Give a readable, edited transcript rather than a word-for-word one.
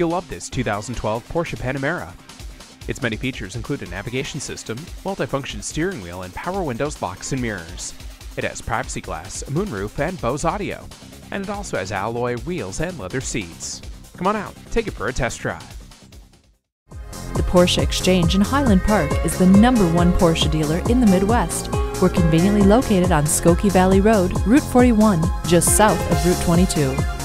You'll love this 2012 Porsche Panamera. Its many features include a navigation system, multifunction steering wheel, and power windows, locks, and mirrors. It has privacy glass, a moonroof, and Bose audio. And it also has alloy wheels and leather seats. Come on out, take it for a test drive. The Porsche Exchange in Highland Park is the #1 Porsche dealer in the Midwest. We're conveniently located on Skokie Valley Road, Route 41, just south of Route 22.